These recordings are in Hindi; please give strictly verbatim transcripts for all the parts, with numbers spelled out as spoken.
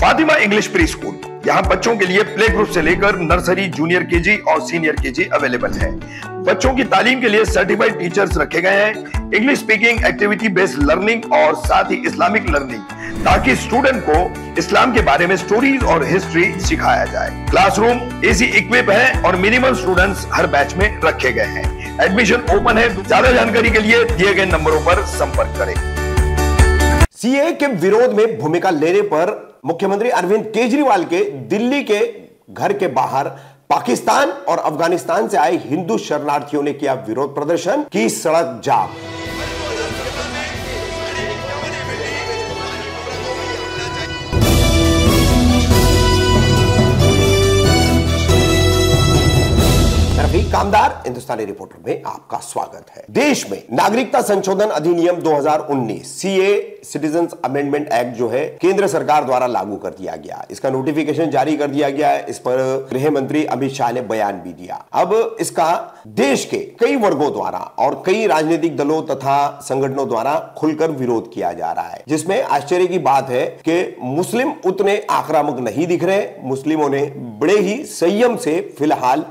फातिमा इंग्लिश प्री स्कूल, यहाँ बच्चों के लिए प्ले ग्रुप से लेकर नर्सरी, जूनियर केजी और सीनियर केजी अवेलेबल है। बच्चों की तालीम के लिए सर्टिफाइड टीचर्स रखे गए हैं। English speaking, activity based learning और साथ ही इस्लामिक लर्निंग, ताकि स्टूडेंट को इस्लाम के बारे में स्टोरीज और हिस्ट्री सिखाया जाए। क्लासरूम एसी इक्विप है और मिनिमम स्टूडेंट्स हर बैच में रखे गए हैं। एडमिशन ओपन है। ज्यादा जानकारी के लिए दिए गए नंबरों पर संपर्क करें। सीएए के विरोध में भूमिका लेने पर मुख्यमंत्री अरविंद केजरीवाल के दिल्ली के घर के बाहर पाकिस्तान और अफगानिस्तान से आए हिंदू शरणार्थियों ने किया विरोध प्रदर्शन, की सड़क जाम। कामदार हिंदुस्तानी रिपोर्टर में आपका स्वागत है। देश में नागरिकता संशोधन अधिनियम दो हजार उन्नीस सीएए सिटीजंस अमेंडमेंट एक्ट जो है केंद्र सरकार द्वारा लागू कर दिया गया। इसका नोटिफिकेशन जारी कर दिया गया है। इस पर गृह मंत्री अमित शाह ने बयान भी दिया। अब इसका देश के कई वर्गों द्वारा और कई राजनीतिक दलों तथा संगठनों द्वारा खुलकर विरोध किया जा रहा है, जिसमें आश्चर्य की बात है कि मुस्लिम उतने आक्रामक नहीं दिख रहे। मुस्लिमों ने बड़े ही संयम से फिलहाल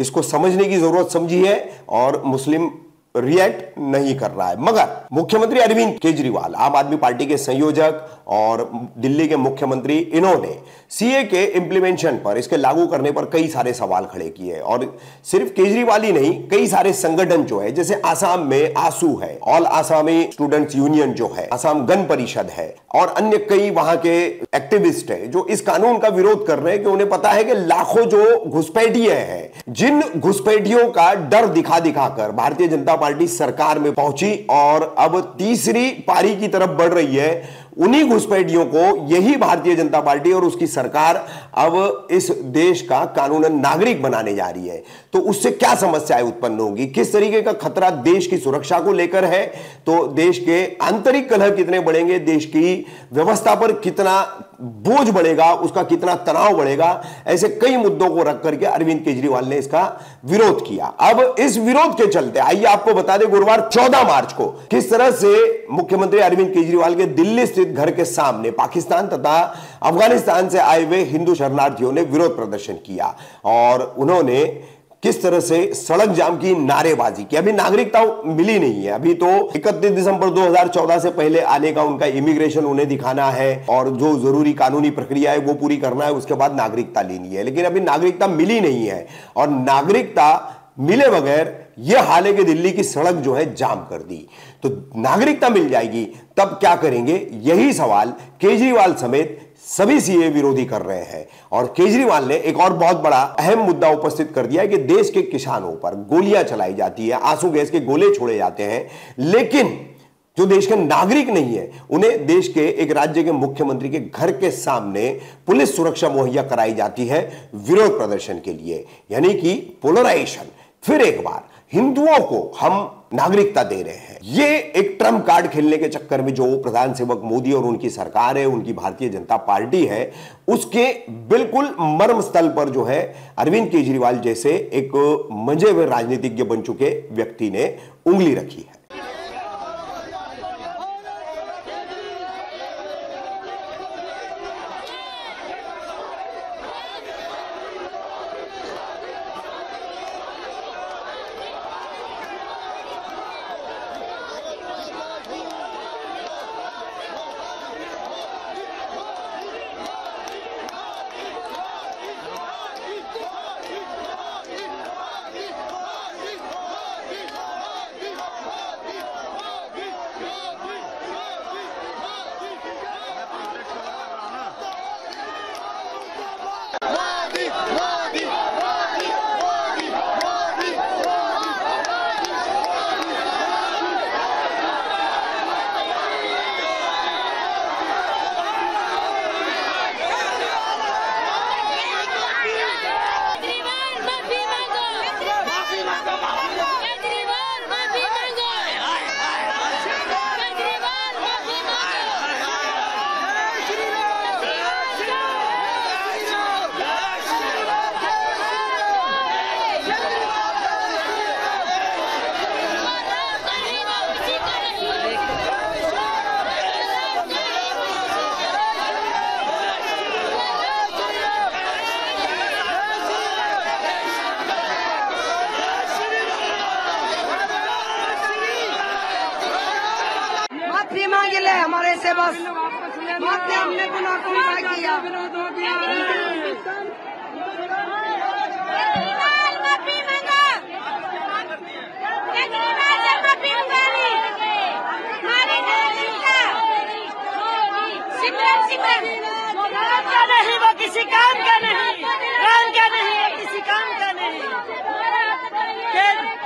इसको समझने की जरूरत समझी है और मुस्लिम रिएक्ट नहीं कर रहा है। मगर मुख्यमंत्री अरविंद केजरीवाल, आम आदमी पार्टी के संयोजक और दिल्ली के मुख्यमंत्री, इन्होंने सीए के इम्प्लीमेंटेशन पर, इसके लागू करने पर कई सारे सवाल खड़े किए हैं। और सिर्फ केजरीवाल ही नहीं, कई सारे संगठन जो है, जैसे आसाम में आसू है, ऑल आसामी स्टूडेंट्स यूनियन जो है, आसाम गण परिषद है और अन्य कई वहां के एक्टिविस्ट है जो इस कानून का विरोध कर रहे हैं कि उन्हें पता है कि लाखों जो घुसपैठिए हैं, जिन घुसपैठियों का डर दिखा दिखाकर भारतीय जनता पार्टी सरकार में पहुंची और अब तीसरी पारी की तरफ बढ़ रही है, उन्हीं घुसपैठियों को यही भारतीय जनता पार्टी और उसकी सरकार अब इस देश का कानूनन नागरिक बनाने जा रही है। तो उससे क्या समस्याएं उत्पन्न होंगी, किस तरीके का खतरा देश की सुरक्षा को लेकर है, तो देश के आंतरिक कलह कितने बढ़ेंगे, देश की व्यवस्था पर कितना बोझ बढ़ेगा, उसका कितना तनाव बढ़ेगा, ऐसे कई मुद्दों को रख करके अरविंद केजरीवाल ने इसका विरोध किया। अब इस विरोध के चलते आइए आपको बता दें, गुरुवार चौदह मार्च को किस तरह से मुख्यमंत्री अरविंद केजरीवाल के दिल्ली स्थित घर के सामने पाकिस्तान तथा अफगानिस्तान से आए हुए हिंदू शरणार्थियों ने विरोध प्रदर्शन किया और उन्होंने किस तरह से सड़क जाम की, नारेबाजी की। अभी नागरिकता मिली नहीं है, अभी तो इकतीस दिसंबर दो हजार चौदह से पहले आने का उनका इमिग्रेशन उन्हें दिखाना है और जो जरूरी कानूनी प्रक्रिया है वो पूरी करना है, उसके बाद नागरिकता लेनी है। लेकिन अभी नागरिकता मिली नहीं है और नागरिकता मिले बगैर यह हाल है कि दिल्ली की सड़क जो है जाम कर दी। तो नागरिकता मिल जाएगी तब क्या करेंगे, यही सवाल केजरीवाल समेत सभी सीए विरोधी कर रहे हैं। और केजरीवाल ने एक और बहुत बड़ा अहम मुद्दा उपस्थित कर दिया है कि देश के किसानों पर गोलियां चलाई जाती है, आंसू गैस के गोले छोड़े जाते हैं, लेकिन जो देश के नागरिक नहीं है उन्हें देश के एक राज्य के मुख्यमंत्री के घर के सामने पुलिस सुरक्षा मुहैया कराई जाती है विरोध प्रदर्शन के लिए। यानी कि पोलराइजेशन, फिर एक बार हिंदुओं को हम नागरिकता दे रहे हैं। ये एक ट्रम्प कार्ड खेलने के चक्कर में जो प्रधान सेवक मोदी और उनकी सरकार है, उनकी भारतीय जनता पार्टी है, उसके बिल्कुल मर्म स्थल पर जो है अरविंद केजरीवाल जैसे एक मंजे हुए राजनीतिज्ञ बन चुके व्यक्ति ने उंगली रखी है। बस बहुत हमने किया। नहीं वो किसी काम का नहीं, काम का नहीं वो किसी काम का नहीं।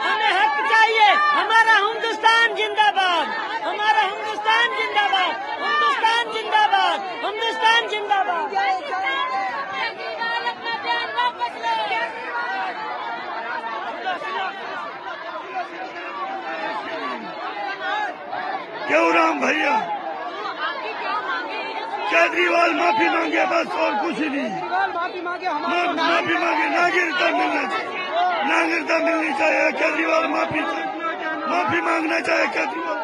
हमें हक चाहिए, हमारा हिंदुस्तान जिंदाबाद, हमारा हिंदुस्तान जिंदाबाद, हिंदुस्तान जिंदाबाद, हिंदुस्तान जिंदाबाद। क्यों राम भैया केजरीवाल माफी मांगे बस और कुछ नहीं। माफी मांगे, माफी मांगे, नागरिकता मिलना चाहिए, नागरिकता मिलनी चाहिए। केजरीवाल माफी माफी मांगना चाहिए केजरीवाल,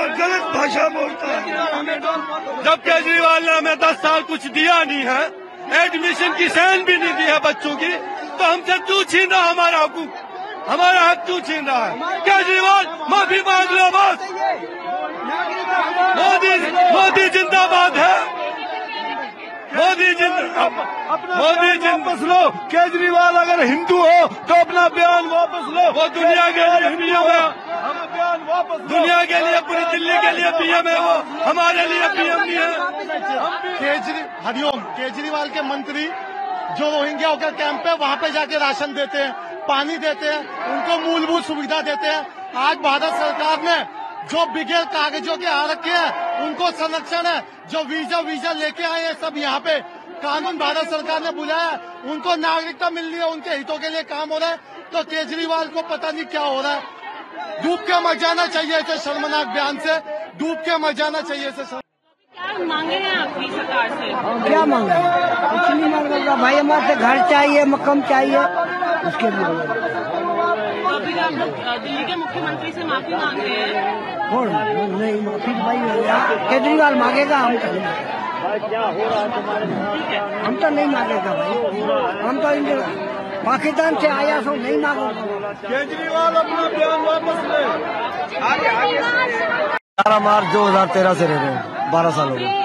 और गलत भाषा बोलता है। जब केजरीवाल ने हमें दस साल कुछ दिया नहीं है, एडमिशन की सैन भी नहीं दी है बच्चों की, तो हमसे क्यों छीन रहा हमारा हकूक, हमारा हक क्यों छीन रहा है? केजरीवाल माफी मांग लो बस। मोदी मोदी जिंदाबाद है, मोदी जिंदा, मोदी जिंदा। वापस लो केजरीवाल, अगर हिंदू हो तो अपना बयान वापस लो। वो दुनिया के लिए पीएम है, दुनिया के लिए, पूरी दिल्ली के लिए पीएम है, वो हमारे लिए पीएम नहीं है। केजरी हरिओम केजरीवाल के मंत्री जो रोहिंग्याओं का कैंप है वहाँ पे जाके राशन देते हैं, पानी देते हैं, उनको मूलभूत सुविधा देते हैं। आज भारत सरकार ने जो बिगड़ कागजों के आ रखे हैं उनको संरक्षण है, जो वीजा वीजा लेके आए हैं सब यहाँ पे कानून भारत सरकार ने बुलाया, उनको नागरिकता मिल रही है, उनके हितों के लिए काम हो रहा है। तो केजरीवाल को पता नहीं क्या हो रहा है, डूब के मर जाना चाहिए इसे शर्मनाक बयान से, डूब के मर जाना चाहिए इसे। क्या मांगे हैं आपकी सरकार से? क्या मांगे? कुछ नहीं मांगा भाई, हमारे घर चाहिए, मकान चाहिए, उसके लिए। अभी आप दिल्ली के मुख्यमंत्री से माफी मांग रहे हैं? कौन नहीं माफी भाई, केजरीवाल मांगेगा, हम तो हम तो नहीं मांगेगा भाई, हम तो इंडिया पाकिस्तान से आया सो नहीं मांगेगा। केजरीवाल अपना बयान वापस ले। आगे आगे बारह मार्च दो हजार तेरह से रह रहे हैं, बारह साल हो गए।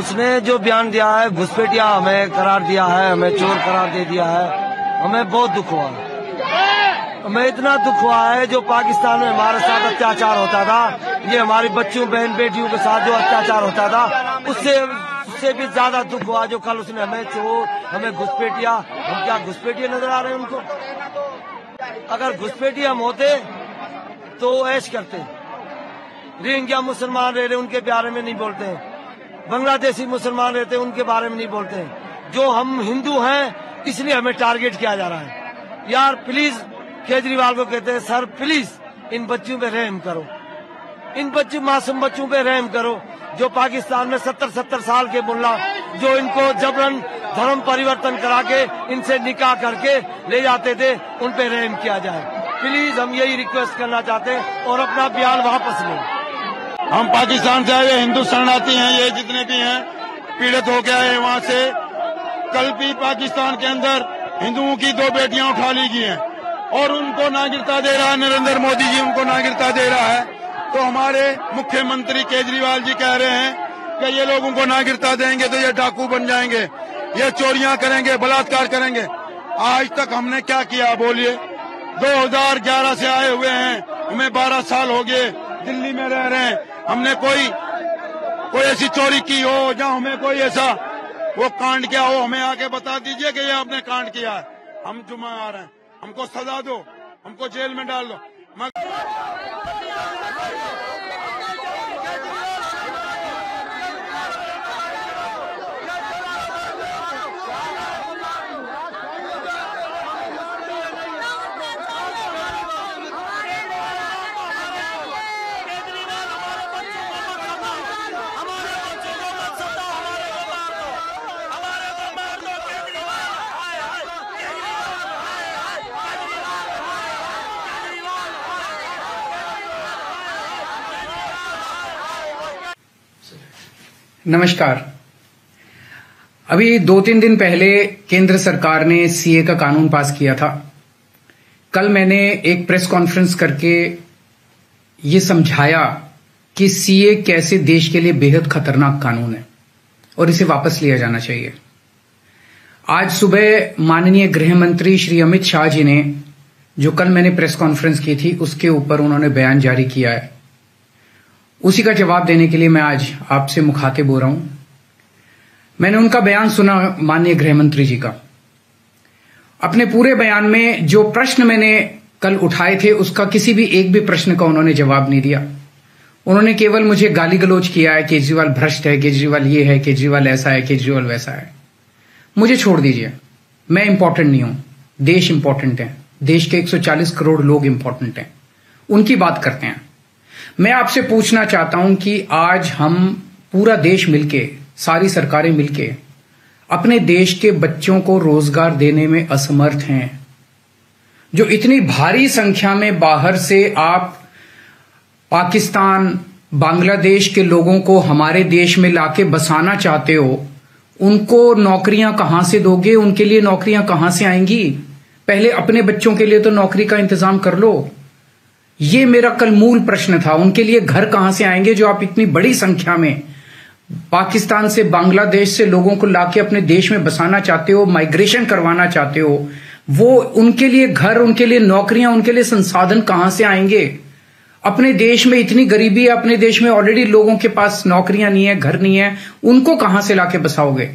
उसने जो बयान दिया है घुसपैठिया हमें करार दिया है, हमें चोर करार दे दिया है, हमें बहुत दुख हुआ, हमें इतना दुख हुआ है। जो पाकिस्तान में हमारे साथ अत्याचार होता था, ये हमारी बच्चों बहन बेटियों के साथ जो अत्याचार होता था, उससे उससे भी ज्यादा दुख हुआ। जो कल उसने हमें चोर, हमें घुसपैठिया, हम क्या घुसपैठिया नजर आ रहे हैं उनको? अगर घुसपैठिया हम होते तो ऐश करते। रोहिंग्या मुसलमान रह रहे उनके बारे में नहीं बोलते हैं, बांग्लादेशी मुसलमान रहते हैं उनके बारे में नहीं बोलते हैं। जो हम हिंदू हैं इसलिए हमें टारगेट किया जा रहा है। यार प्लीज केजरीवाल को कहते हैं सर प्लीज इन बच्चों पे रहम करो, इन बच्चों मासूम बच्चों पे रहम करो। जो पाकिस्तान में सत्तर सत्तर साल के मुल्ला जो इनको जबरन धर्म परिवर्तन करा के इनसे निकाह करके ले जाते थे, उन पे रहम किया जाए प्लीज, हम यही रिक्वेस्ट करना चाहते हैं। और अपना बयान वापस लें। हम पाकिस्तान से आए हिंदू शरणार्थी हैं, ये जितने भी हैं पीड़ित हो गया है वहाँ से। कल भी पाकिस्तान के अंदर हिंदुओं की दो बेटियां उठा ली गई हैं और उनको नागरिकता दे रहा है नरेंद्र मोदी जी, उनको नागरिकता दे रहा है। तो हमारे मुख्यमंत्री केजरीवाल जी कह रहे हैं कि ये लोग उनको नागरिकता देंगे तो ये डाकू बन जाएंगे, ये चोरियां करेंगे, बलात्कार करेंगे। आज तक हमने क्या किया बोलिए? दो हजार ग्यारह से आए हुए हैं, हमें बारह साल हो गए दिल्ली में रह रहे हैं। हमने कोई कोई ऐसी चोरी की हो या हमें कोई ऐसा वो कांड किया हो, हमें आके बता दीजिए कि ये आपने कांड किया है। हम जुम्मा आ रहे हैं, हमको सजा दो, हमको जेल में डाल दो। नमस्कार। अभी दो तीन दिन पहले केंद्र सरकार ने सीएए का कानून पास किया था। कल मैंने एक प्रेस कॉन्फ्रेंस करके ये समझाया कि सीए कैसे देश के लिए बेहद खतरनाक कानून है और इसे वापस लिया जाना चाहिए। आज सुबह माननीय गृह मंत्री श्री अमित शाह जी ने, जो कल मैंने प्रेस कॉन्फ्रेंस की थी उसके ऊपर उन्होंने बयान जारी किया है, उसी का जवाब देने के लिए मैं आज आपसे मुखातिब हो रहा हूं। मैंने उनका बयान सुना, माननीय गृह मंत्री जी का। अपने पूरे बयान में जो प्रश्न मैंने कल उठाए थे उसका किसी भी एक भी प्रश्न का उन्होंने जवाब नहीं दिया। उन्होंने केवल मुझे गाली गलौज किया है, केजरीवाल भ्रष्ट है, केजरीवाल ये है, केजरीवाल ऐसा है, केजरीवाल वैसा है। मुझे छोड़ दीजिए, मैं इंपॉर्टेंट नहीं हूं, देश इंपॉर्टेंट है, देश के एक सौ चालीस करोड़ लोग इंपॉर्टेंट हैं, उनकी बात करते हैं। मैं आपसे पूछना चाहता हूं कि आज हम पूरा देश मिलके, सारी सरकारें मिलके अपने देश के बच्चों को रोजगार देने में असमर्थ हैं। जो इतनी भारी संख्या में बाहर से आप पाकिस्तान, बांग्लादेश के लोगों को हमारे देश में लाके बसाना चाहते हो, उनको नौकरियां कहां से दोगे? उनके लिए नौकरियां कहां से आएंगी? पहले अपने बच्चों के लिए तो नौकरी का इंतजाम कर लो। ये मेरा कल मूल प्रश्न था, उनके लिए घर कहां से आएंगे जो आप इतनी बड़ी संख्या में पाकिस्तान से, बांग्लादेश से लोगों को लाके अपने देश में बसाना चाहते हो, माइग्रेशन करवाना चाहते हो? वो उनके लिए घर, उनके लिए नौकरियां, उनके लिए संसाधन कहां से आएंगे? अपने देश में इतनी गरीबी है, अपने देश में ऑलरेडी लोगों के पास नौकरियां नहीं है, घर नहीं है, उनको कहां से लाके बसाओगे?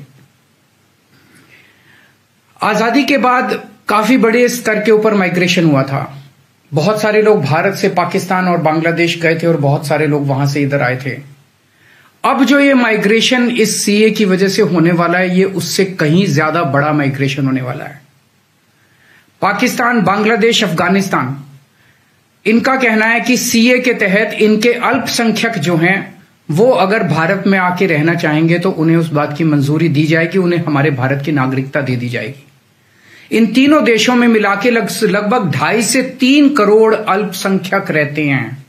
आजादी के बाद काफी बड़े स्तर के ऊपर माइग्रेशन हुआ था। बहुत सारे लोग भारत से पाकिस्तान और बांग्लादेश गए थे और बहुत सारे लोग वहां से इधर आए थे। अब जो ये माइग्रेशन इस सीए की वजह से होने वाला है, ये उससे कहीं ज्यादा बड़ा माइग्रेशन होने वाला है। पाकिस्तान, बांग्लादेश, अफगानिस्तान, इनका कहना है कि सीए के तहत इनके अल्पसंख्यक जो हैं वो अगर भारत में आके रहना चाहेंगे तो उन्हें उस बात की मंजूरी दी जाएगी, उन्हें हमारे भारत की नागरिकता दे दी जाएगी। इन तीनों देशों में मिलाके लगभग ढाई से तीन करोड़ अल्पसंख्यक रहते हैं।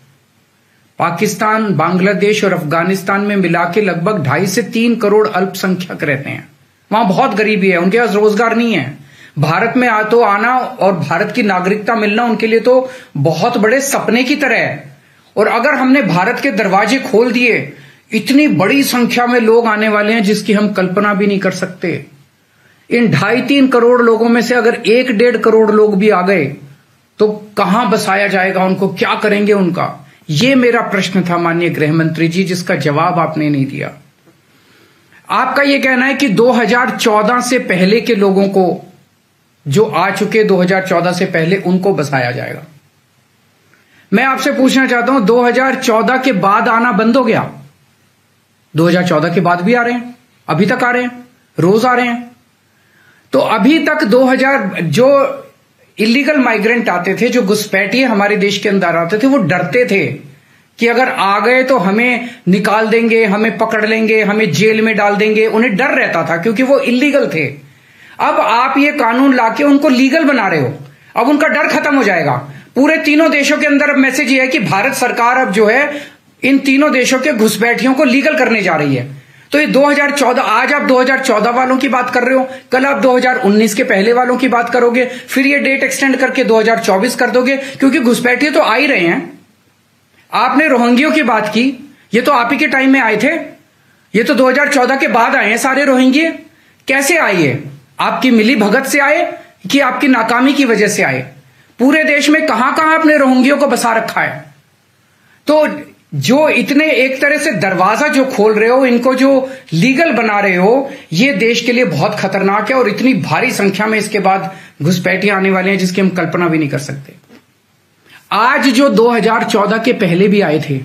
पाकिस्तान, बांग्लादेश और अफगानिस्तान में मिलाके लगभग ढाई से तीन करोड़ अल्पसंख्यक रहते हैं। वहां बहुत गरीबी है, उनके पास रोजगार नहीं है। भारत में आ तो आना और भारत की नागरिकता मिलना उनके लिए तो बहुत बड़े सपने की तरह है। और अगर हमने भारत के दरवाजे खोल दिए, इतनी बड़ी संख्या में लोग आने वाले हैं जिसकी हम कल्पना भी नहीं कर सकते। इन ढाई तीन करोड़ लोगों में से अगर एक डेढ़ करोड़ लोग भी आ गए तो कहां बसाया जाएगा उनको, क्या करेंगे उनका? ये मेरा प्रश्न था माननीय गृह मंत्री जी, जिसका जवाब आपने नहीं दिया। आपका यह कहना है कि दो हजार चौदह से पहले के लोगों को, जो आ चुके दो हजार चौदह से पहले, उनको बसाया जाएगा। मैं आपसे पूछना चाहता हूं, दो हजार चौदह के बाद आना बंद हो गया? दो हजार चौदह के बाद भी आ रहे हैं, अभी तक आ रहे हैं, रोज आ रहे हैं। तो अभी तक दो हजार जो इलीगल माइग्रेंट आते थे, जो घुसपैठिए हमारे देश के अंदर आते थे, वो डरते थे कि अगर आ गए तो हमें निकाल देंगे, हमें पकड़ लेंगे, हमें जेल में डाल देंगे। उन्हें डर रहता था क्योंकि वो इलीगल थे। अब आप ये कानून लाके उनको लीगल बना रहे हो, अब उनका डर खत्म हो जाएगा। पूरे तीनों देशों के अंदर अब मैसेज ये है कि भारत सरकार अब जो है इन तीनों देशों के घुसपैठियों को लीगल करने जा रही है। तो ये दो हजार चौदह, आज आप दो हजार चौदह वालों की बात कर रहे हो, कल आप दो हजार उन्नीस के पहले वालों की बात करोगे, फिर ये डेट एक्सटेंड करके दो हजार चौबीस कर दोगे, क्योंकि घुसपैठिए तो आ ही रहे हैं। आपने रोहिंग्यों की बात की, ये तो आप ही के टाइम में आए थे, ये तो दो हजार चौदह के बाद आए हैं सारे रोहिंग्ये। कैसे आइए? आपकी मिली भगत से आए कि आपकी नाकामी की वजह से आए? पूरे देश में कहां कहां आपने रोहिंग्यों को बसा रखा है? तो जो इतने एक तरह से दरवाजा जो खोल रहे हो, इनको जो लीगल बना रहे हो, ये देश के लिए बहुत खतरनाक है। और इतनी भारी संख्या में इसके बाद घुसपैठिए आने वाले हैं जिसकी हम कल्पना भी नहीं कर सकते। आज जो दो हजार चौदह के पहले भी आए थे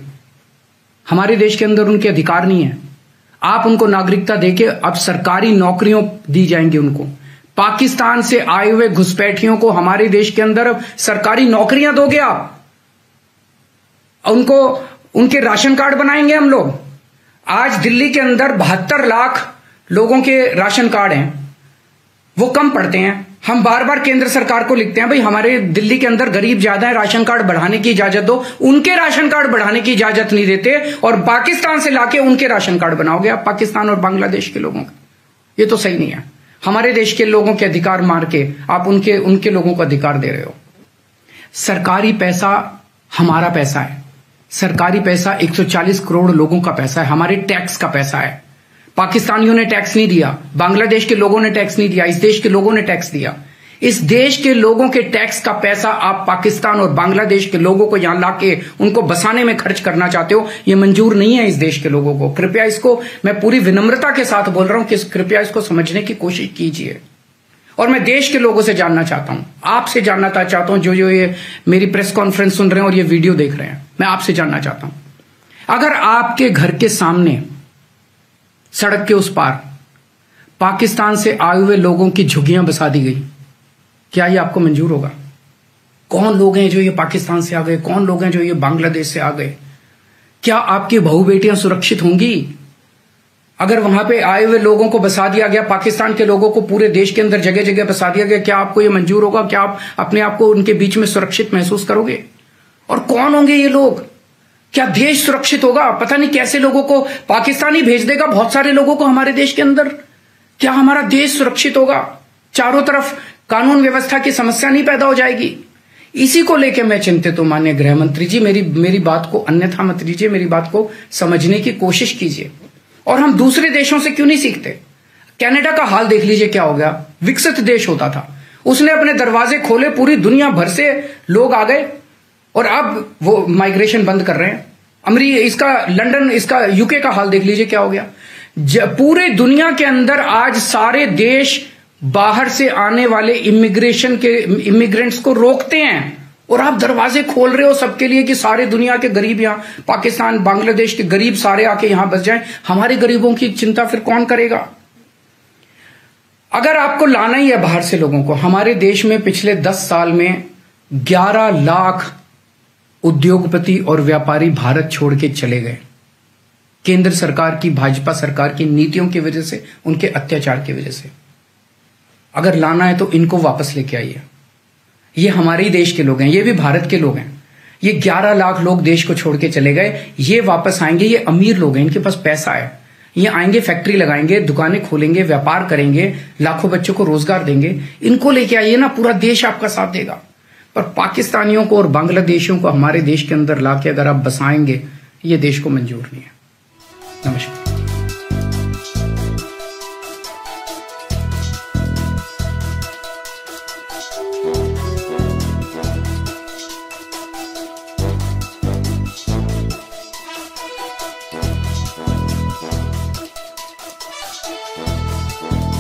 हमारे देश के अंदर, उनके अधिकार नहीं है। आप उनको नागरिकता देके अब सरकारी नौकरियों दी जाएंगी उनको। पाकिस्तान से आए हुए घुसपैठियों को हमारे देश के अंदर अब सरकारी नौकरियां दोगे आप, उनको उनके राशन कार्ड बनाएंगे हम लोग। आज दिल्ली के अंदर बहत्तर लाख लोगों के राशन कार्ड हैं, वो कम पड़ते हैं। हम बार बार केंद्र सरकार को लिखते हैं, भाई हमारे दिल्ली के अंदर गरीब ज्यादा है, राशन कार्ड बढ़ाने की इजाजत दो। उनके राशन कार्ड बढ़ाने की इजाजत नहीं देते और पाकिस्तान से लाके उनके राशन कार्ड बनाओगे आप, पाकिस्तान और बांग्लादेश के लोगों का। ये तो सही नहीं है। हमारे देश के लोगों के अधिकार मार के आप उनके उनके लोगों को अधिकार दे रहे हो। सरकारी पैसा हमारा पैसा है, सरकारी पैसा एक सौ चालीस करोड़ लोगों का पैसा है, हमारे टैक्स का पैसा है। पाकिस्तानियों ने टैक्स नहीं दिया, बांग्लादेश के लोगों ने टैक्स नहीं दिया, इस देश के लोगों ने टैक्स दिया। इस देश के लोगों के टैक्स का पैसा आप पाकिस्तान और बांग्लादेश के लोगों को यहां लाके उनको बसाने में खर्च करना चाहते हो, यह मंजूर नहीं है इस देश के लोगों को। कृपया इसको, मैं पूरी विनम्रता के साथ बोल रहा हूं कि कृपया इसको समझने की कोशिश कीजिए। और मैं देश के लोगों से जानना चाहता हूं, आपसे जानना चाहता हूं, जो जो ये मेरी प्रेस कॉन्फ्रेंस सुन रहे हैं और ये वीडियो देख रहे हैं, मैं आपसे जानना चाहता हूं, अगर आपके घर के सामने सड़क के उस पार पाकिस्तान से आए हुए लोगों की झुग्गियां बसा दी गई, क्या ये आपको मंजूर होगा? कौन लोग हैं जो ये पाकिस्तान से आ गए, कौन लोग हैं जो ये बांग्लादेश से आ गए? क्या आपकी बहू बेटियां सुरक्षित होंगी? अगर वहां पे आए हुए लोगों को बसा दिया गया, पाकिस्तान के लोगों को पूरे देश के अंदर जगह जगह बसा दिया गया, क्या आपको ये मंजूर होगा? क्या आप अपने आप को उनके बीच में सुरक्षित महसूस करोगे? और कौन होंगे ये लोग? क्या देश सुरक्षित होगा? पता नहीं कैसे लोगों को पाकिस्तान ही भेज देगा, बहुत सारे लोगों को हमारे देश के अंदर। क्या हमारा देश सुरक्षित होगा? चारों तरफ कानून व्यवस्था की समस्या नहीं पैदा हो जाएगी? इसी को लेकर मैं चिंतित हूं। माननीय गृह मंत्री जी, मेरी मेरी बात को अन्यथा मत लीजिए, मेरी बात को समझने की कोशिश कीजिए। और हम दूसरे देशों से क्यों नहीं सीखते? कनाडा का हाल देख लीजिए, क्या हो गया। विकसित देश होता था, उसने अपने दरवाजे खोले, पूरी दुनिया भर से लोग आ गए और अब वो माइग्रेशन बंद कर रहे हैं। अमरीका, इसका लंदन, इसका यूके का हाल देख लीजिए, क्या हो गया। पूरे दुनिया के अंदर आज सारे देश बाहर से आने वाले इमिग्रेशन के इमिग्रेंट्स को रोकते हैं और आप दरवाजे खोल रहे हो सबके लिए कि सारे दुनिया के गरीब यहां, पाकिस्तान बांग्लादेश के गरीब सारे आके यहां बस जाएं। हमारे गरीबों की चिंता फिर कौन करेगा? अगर आपको लाना ही है बाहर से लोगों को, हमारे देश में पिछले दस साल में ग्यारह लाख उद्योगपति और व्यापारी भारत छोड़ के चले गए। केंद्र सरकार की, भाजपा सरकार की नीतियों की वजह से, उनके अत्याचार की वजह से। अगर लाना है तो इनको वापस लेके आइए। ये हमारे ही देश के लोग हैं, ये भी भारत के लोग हैं। ये ग्यारह लाख लोग देश को छोड़ के चले गए, ये वापस आएंगे। ये अमीर लोग हैं, इनके पास पैसा है, ये आएंगे, फैक्ट्री लगाएंगे, दुकानें खोलेंगे, व्यापार करेंगे, लाखों बच्चों को रोजगार देंगे। इनको लेके आइए ना, पूरा देश आपका साथ देगा। पर पाकिस्तानियों को और बांग्लादेशियों को हमारे देश के अंदर लाके अगर आप बसाएंगे, ये देश को मंजूर नहीं है। नमस्कार।